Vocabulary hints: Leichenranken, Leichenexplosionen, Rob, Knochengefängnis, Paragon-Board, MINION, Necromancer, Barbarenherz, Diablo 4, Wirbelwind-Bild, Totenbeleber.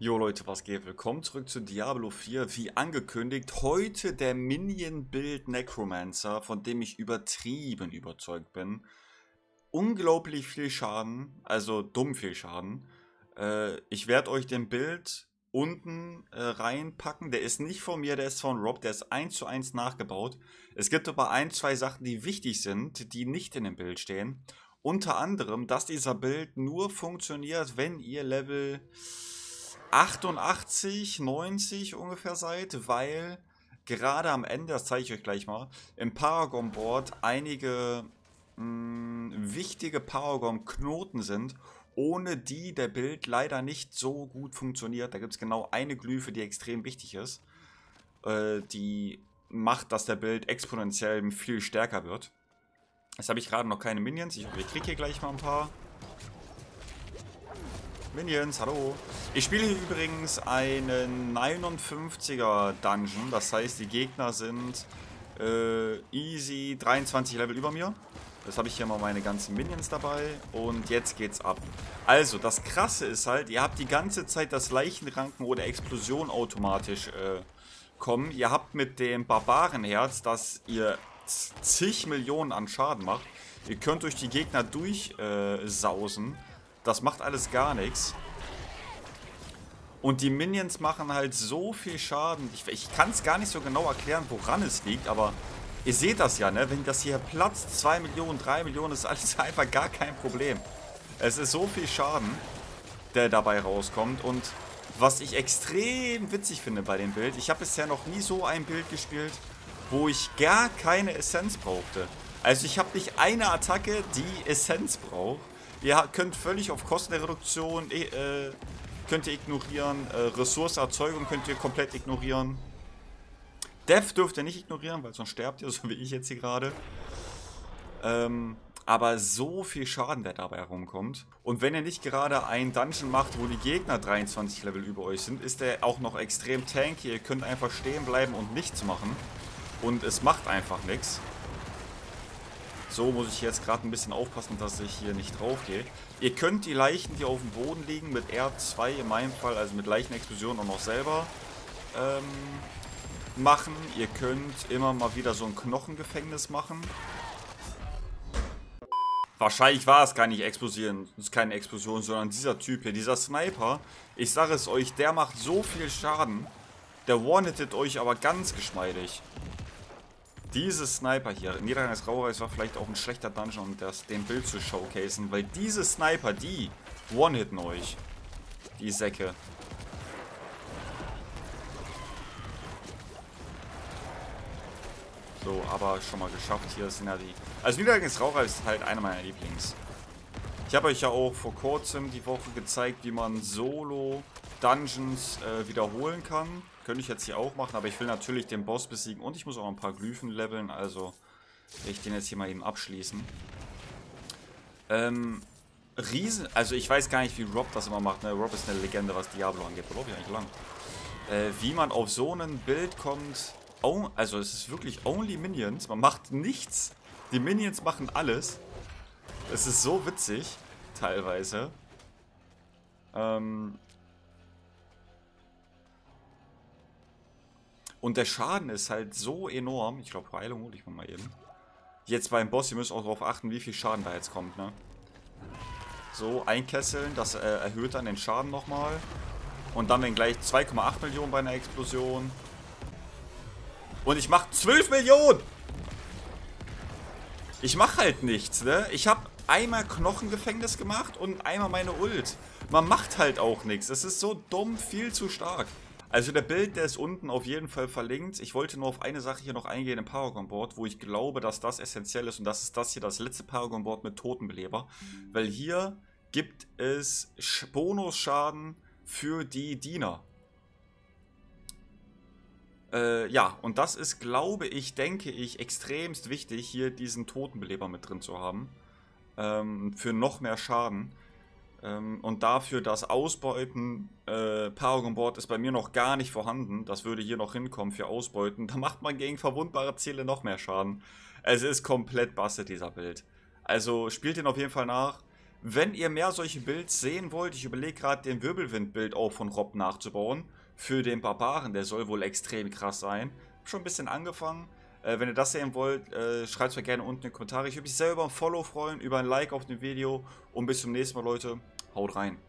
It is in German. Jo Leute, was geht? Willkommen zurück zu Diablo 4. Wie angekündigt, heute der Minion-Bild Necromancer, von dem ich übertrieben überzeugt bin. Unglaublich viel Schaden, also dumm viel Schaden. Ich werde euch den Bild unten reinpacken. Der ist nicht von mir, der ist von Rob, der ist 1:1 nachgebaut. Es gibt aber ein, zwei Sachen, die wichtig sind, die nicht in dem Bild stehen. Unter anderem, dass dieser Bild nur funktioniert, wenn ihr Level 88, 90 ungefähr seid, weil gerade am Ende, das zeige ich euch gleich mal, im Paragon-Board einige wichtige Paragon-Knoten sind, ohne die der Bild leider nicht so gut funktioniert. Da gibt es genau eine Glyphe, die extrem wichtig ist, die macht, dass der Bild exponentiell viel stärker wird. Jetzt habe ich gerade noch keine Minions, ich hoffe, ich kriege hier gleich mal ein paar. Minions, hallo. Ich spiele hier übrigens einen 59er Dungeon, das heißt, die Gegner sind easy 23 Level über mir. Das habe ich hier mal meine ganzen Minions dabei und jetzt geht's ab. Also, das Krasse ist halt, ihr habt die ganze Zeit das Leichenranken oder Explosion automatisch kommen. Ihr habt mit dem Barbarenherz, dass ihr zig Millionen an Schaden macht. Ihr könnt durch die Gegner durchsausen. Das macht alles gar nichts. Und die Minions machen halt so viel Schaden. Ich kann es gar nicht so genau erklären, woran es liegt, aber ihr seht das ja, ne? Wenn das hier platzt, 2 Millionen, 3 Millionen, ist alles einfach gar kein Problem. Es ist so viel Schaden, der dabei rauskommt. Und was ich extrem witzig finde bei dem Bild, ich habe bisher noch nie so ein Bild gespielt, wo ich gar keine Essenz brauchte. Also ich habe nicht eine Attacke, die Essenz braucht. Ihr könnt völlig auf Kosten der Reduktion, könnt ihr ignorieren, Ressourcenerzeugung könnt ihr komplett ignorieren. Death dürft ihr nicht ignorieren, weil sonst sterbt ihr, so wie ich jetzt hier gerade. Aber so viel Schaden, der dabei herumkommt. Und wenn ihr nicht gerade einen Dungeon macht, wo die Gegner 23 Level über euch sind, ist der auch noch extrem tanky. Ihr könnt einfach stehen bleiben und nichts machen. Und es macht einfach nichts. So muss ich jetzt gerade ein bisschen aufpassen, dass ich hier nicht drauf gehe. Ihr könnt die Leichen, die auf dem Boden liegen, mit R2 in meinem Fall, also mit Leichenexplosionen auch noch selber machen. Ihr könnt immer mal wieder so ein Knochengefängnis machen. Wahrscheinlich war es gar nicht explosieren, es ist keine Explosion, sondern dieser Typ hier, dieser Sniper. Ich sage es euch, der macht so viel Schaden. Der one-hittet euch aber ganz geschmeidig. Diese Sniper hier, Niedergang des Rauhreis war vielleicht auch ein schlechter Dungeon, um den Bild zu showcasen, weil diese Sniper, die one-hitten euch. Die Säcke. So, aber schon mal geschafft. Hier sind ja die. Also Niedergang des Rauhreis ist halt einer meiner Lieblings. Ich habe euch ja auch vor kurzem die Woche gezeigt, wie man Solo-Dungeons wiederholen kann. Könnte ich jetzt hier auch machen, aber ich will natürlich den Boss besiegen und ich muss auch ein paar Glyphen leveln, also werde ich den jetzt hier mal eben abschließen. Also ich weiß gar nicht, wie Rob das immer macht, ne? Rob ist eine Legende, was Diablo angeht, oder? Wie eigentlich lang. Wie man auf so ein Bild kommt, also es ist wirklich only Minions, man macht nichts, die Minions machen alles. Es ist so witzig, teilweise. Und der Schaden ist halt so enorm. Ich glaube, Heilung hole ich mir mal eben. Jetzt beim Boss, ihr müsst auch darauf achten, wie viel Schaden da jetzt kommt, ne? So, einkesseln, das erhöht dann den Schaden nochmal. Und dann werden gleich 2,8 Millionen bei einer Explosion. Und ich mache 12 Millionen! Ich mache halt nichts, ne? Ich habe einmal Knochengefängnis gemacht und einmal meine Ult. Man macht halt auch nichts. Es ist so dumm, viel zu stark. Also der Bild, der ist unten auf jeden Fall verlinkt. Ich wollte nur auf eine Sache hier noch eingehen im Paragon-Board, wo ich glaube, dass das essentiell ist. Und das ist das hier, das letzte Paragon-Board mit Totenbeleber. Weil hier gibt es Bonusschaden für die Diener. Ja, und das ist, glaube ich, denke ich, extremst wichtig, hier diesen Totenbeleber mit drin zu haben. Für noch mehr Schaden. Und dafür das Ausbeuten Paragon-Board ist bei mir noch gar nicht vorhanden. Das würde hier noch hinkommen für Ausbeuten. Da macht man gegen verwundbare Ziele noch mehr Schaden. Es ist komplett busted, dieser Bild. Also spielt den auf jeden Fall nach. Wenn ihr mehr solche Builds sehen wollt, ich überlege gerade den Wirbelwind-Bild auch von Rob nachzubauen. Für den Barbaren, der soll wohl extrem krass sein. Hab schon ein bisschen angefangen. Wenn ihr das sehen wollt, schreibt es mir gerne unten in die Kommentare. Ich würde mich sehr über ein Follow freuen, über ein Like auf dem Video. Und bis zum nächsten Mal, Leute. Haut rein.